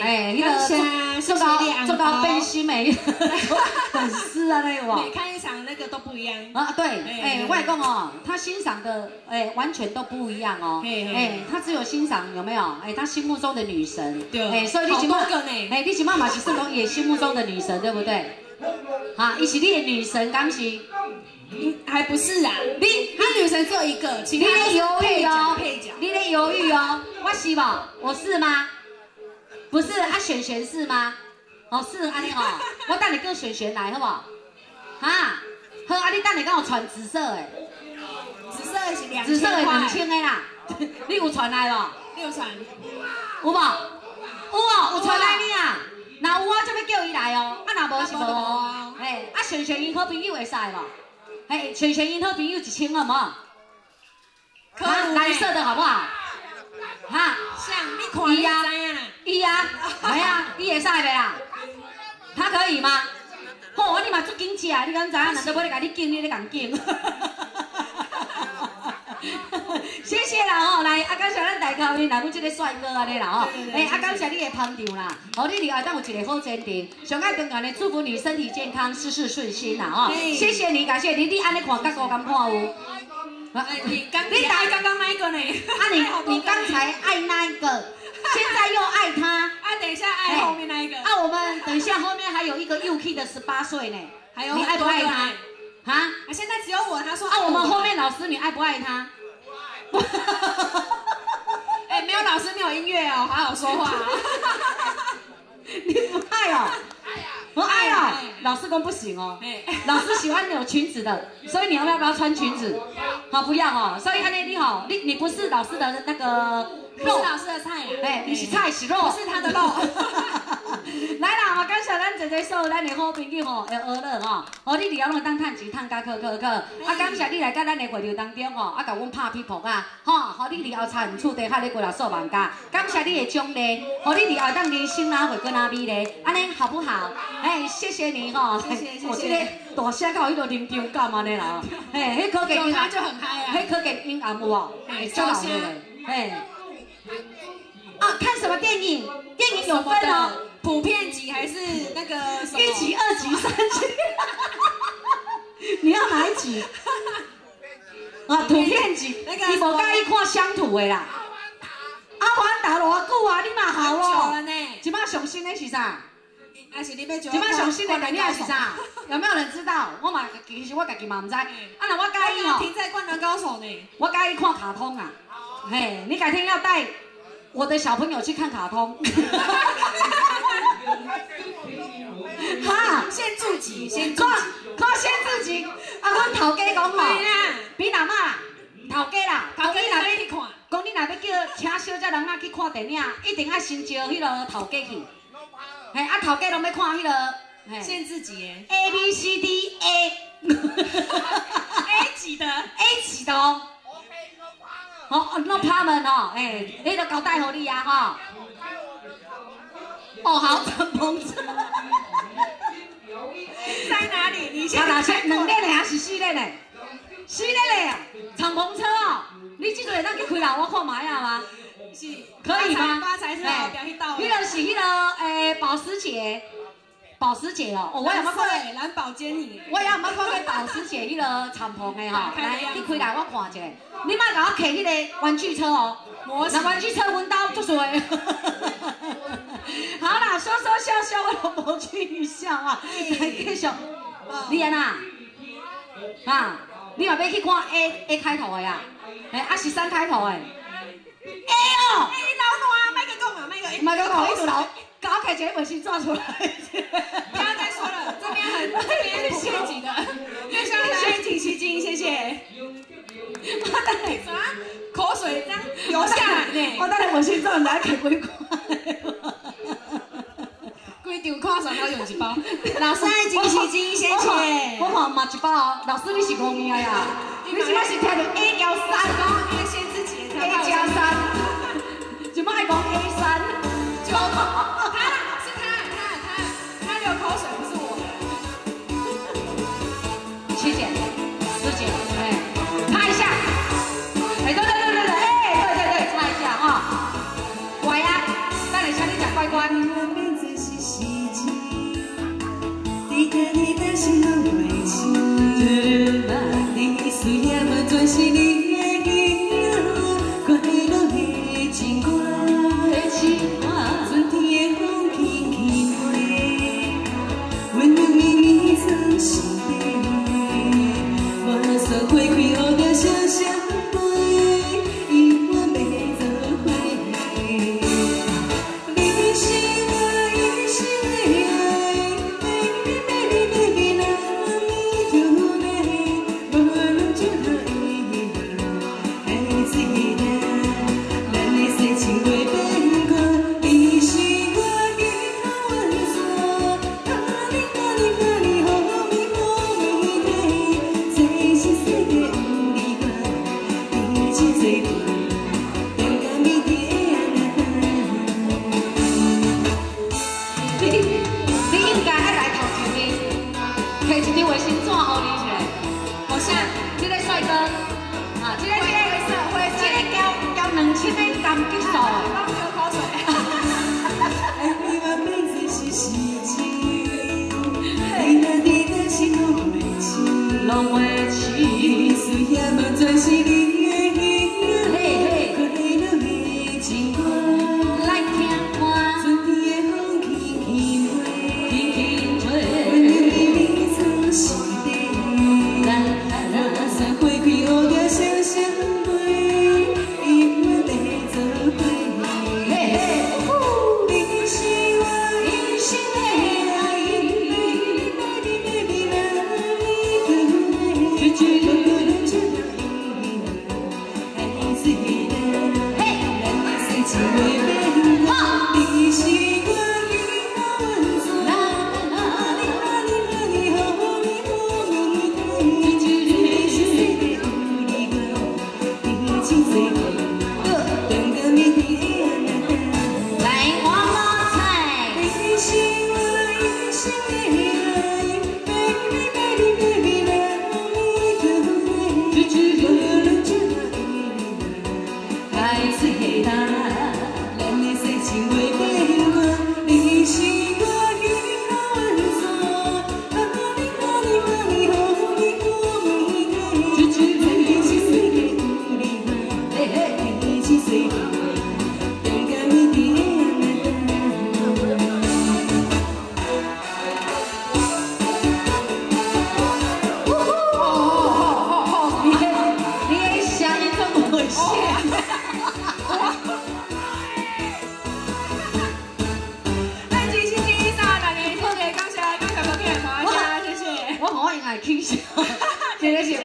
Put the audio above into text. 哎，你都做到奔西美粉丝啊那个，每看一场那个都不一样啊。对，哎，外公哦，他欣赏的哎完全都不一样哦。哎，他只有欣赏有没有？哎，他心目中的女神。对。哎，所以你起码哎，你起码嘛是算讲也心目中的女神，对不对？啊，伊是你的女神，敢是？还不是啊，他女神只有一个，其他都是配角。你在犹豫哦，我是不？我是吗？ 不是啊，璇璇是吗？哦，是安尼哦，我等你跟璇璇来好不好？啊，好啊，你等你跟我穿紫色的，紫色的是2000块，紫色的2000的啦，你有传来无？你有传？有无？有哦，有传来你啊。那有我就要叫伊来哦，啊那无是无哦。哎，啊璇璇因好朋友会使无？哎，璇璇因好朋友1000好无？啊，蓝色的好不好？哈，像你看伊啊。 伊啊，哎呀，伊会使袂啦？他可以吗？吼，你嘛做警戒，你敢知影？难道我咧甲你警，你咧共警？谢谢啦吼，来啊，感谢咱大家有来阮这个帅哥安尼啦吼，哎啊，感谢你的捧场啦，吼，你另外当有一个好前程，上爱当然咧，祝福你身体健康，事事顺心啦吼，谢谢你，感谢你，你安尼看角度敢看有？ 你打刚刚那一个呢？啊你刚才爱那一个，现在又爱他，啊等一下爱后面那一个，啊我们等一下后面还有一个UK的18岁呢，还有你爱不爱他？啊，现在只有我，他说啊我们后面老师你爱不爱他？不爱。哎，没有老师没有音乐哦，好好说话。你不爱哦？爱呀。不爱哦？老师公不行哦，老师喜欢有裙子的，所以你要不要穿裙子？ 好，不要哦。所以安内你好，你不是老师的那个肉，不是老师的菜，哎，你是菜是肉，不是他的肉。来啦，我感谢咱姐姐收咱的好朋友吼，会娱乐吼，哦，你了拢当趁钱趁甲去，啊，感谢你来到咱的会场当中吼，啊，甲阮拍屁股啊，吼，好你了后产厝地下咧过来数万家，感谢你的奖励，好你了后当人生哪会过哪美咧，安尼好不好？哎，谢谢你吼，谢谢。 大声到迄个临场感安尼啦，嘿，迄科技音暗有无？哎，真好听，哎。啊，看什么电影？电影有分哦，普遍级还是那个1级、2级、3级？你要哪一级？啊，普遍级。那个你无介意看乡土的啦？阿凡达偌久啊？你嘛好咯。即摆上新的是啥？ 还是你要做？即摆上新的电影是啥？有没有人知道？我嘛其实我家己嘛唔知。啊，那我介意哦。停在《灌篮高手》呢。我介意看卡通啊。嘿，你改天要带我的小朋友去看卡通。哈，先自己，先自己。啊，我头家讲吼，比阿妈啦，头家啦，头家若要去看，讲你若要叫请小姐人啊去看电影，一定要先招迄个头家去。 哎，啊，头家拢要看迄个限制级 A B C D A，A 级的 ，A 级的哦。好，弄他们哦，哎，你都交代好你啊哈。哦，好，陈鹏程。在哪里？你先。啊，是2列的还是4列的？4列的，陈鹏程哦，你即阵会当去开来我看卖啊吗？ 是可以吗？迄个是迄个诶，保时捷，保时捷哦，我也冇看过蓝宝坚尼，我也冇看过保时捷迄个敞篷的吼，来，你开来我看一下，你莫甲我骑迄个玩具车哦，那玩具车阮兜足衰。好啦，说说笑笑我都无去一笑啊，来继续，你安那？啊，你若要去看 A 开头的啊，诶，啊是3开头的。 哎哦！哎，老暖啊，麦克讲啊，麦克讲，一直老，搞开节目先抓出来。不要再说了，这边很陷阱的，月香陷阱吸睛，谢谢。我等下什么口水这样流下来呢？我等下我先做来给鬼看。鬼丢看上我用一包，老师爱睛吸睛，谢谢。我好嘛一包，老师你是公民呀？你今麦是听到 A 13。 A+3，就莫讲A3，就他流口水不是我。曲姐，师姐，哎，拍一下，哎，对，哎，对，拍一下哈，乖呀，等下你吃乖乖。